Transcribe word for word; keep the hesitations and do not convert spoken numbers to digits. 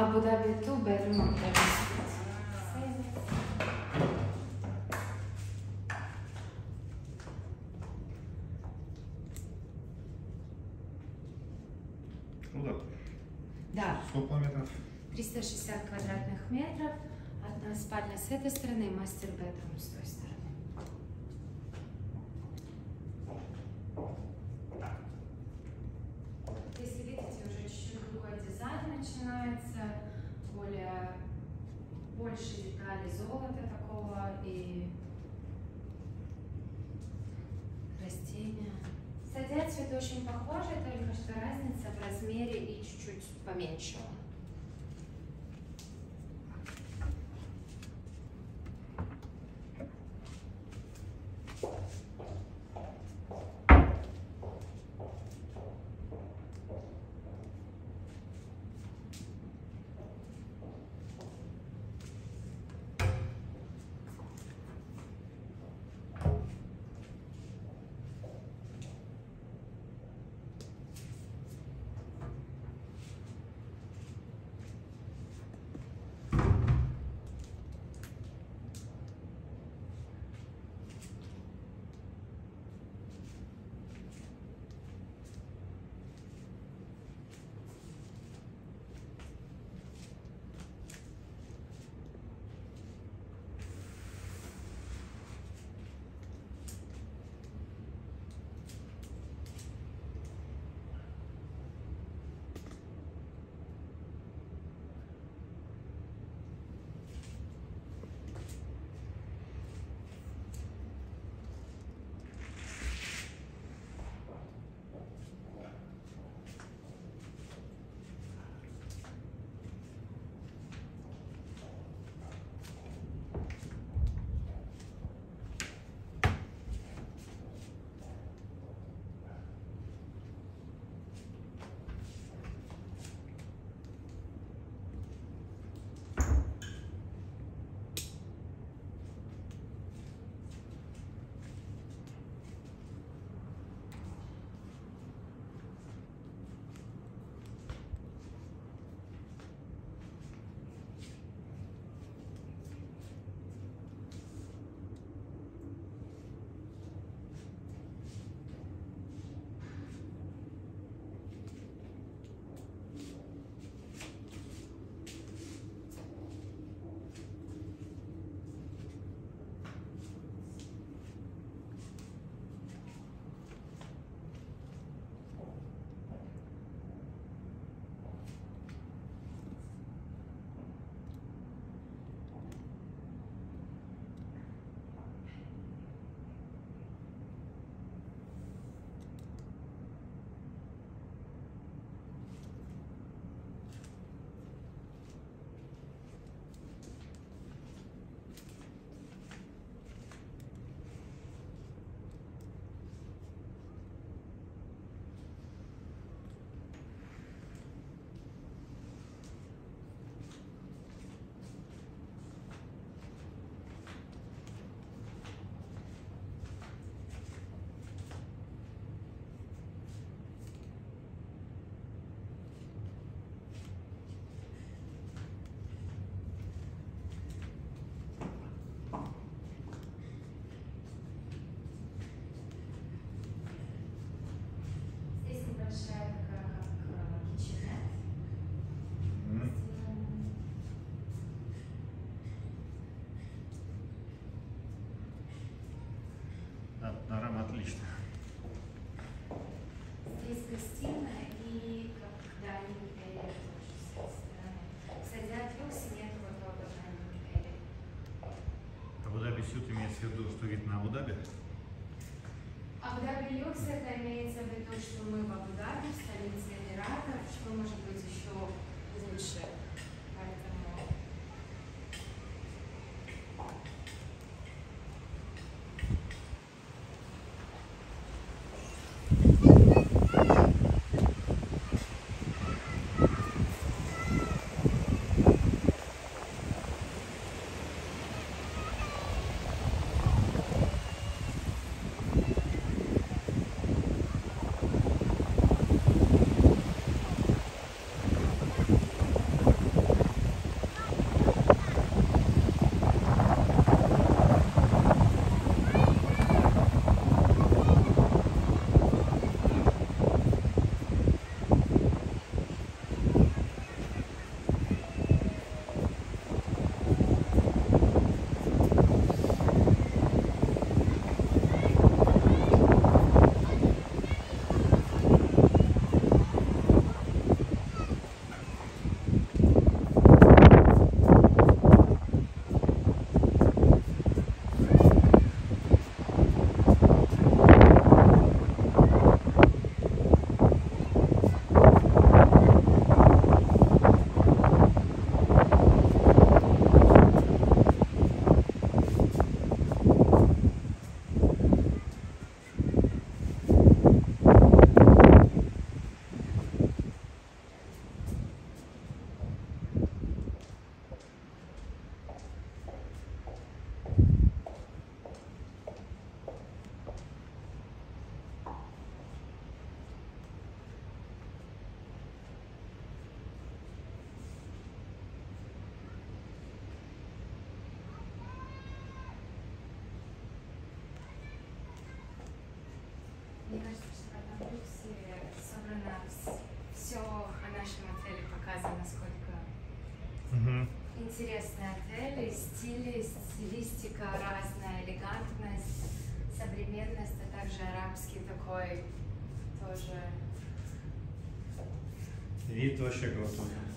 Abu Dhabi two bedroom apartment. Куда? Да. Сколько метров? триста шестьдесят квадратных метров. Одна спальня с этой стороны и мастер-бедрум с той стороны. Если видите, уже чуть-чуть другой дизайн начинается. Более, больше деталей, золота такого и растения. Садец это очень похоже, только что разница в размере и чуть-чуть поменьше. Арам отлично. Здесь гостиная и когда не перед тоже с этой стороны. Кстати, от люкса нет вот этого данного. Абу-Даби Сьют имеется в виду, что вид на Абу-Даби? Абу-Даби люкс это имеется в виду, что мы в Абу-Даби, в столице Эмиратов, что может быть еще лучше. показываю, насколько mm-hmm. интересные отели, стили, стилистика разная, элегантность, современность, а также арабский такой тоже. Вид вообще крутой.